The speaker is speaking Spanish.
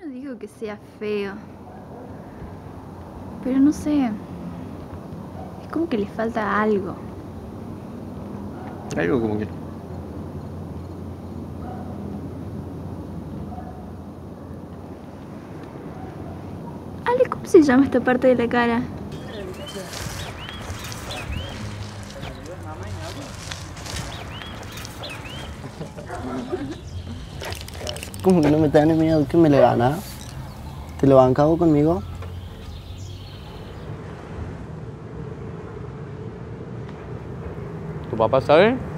Yo no digo que sea feo, pero no sé, es como que le falta algo. Algo como que... Ale, ¿cómo se llama esta parte de la cara? Como que no me tenés miedo que me le gana. ¿Te lo bancado conmigo? ¿Tu papá sabe?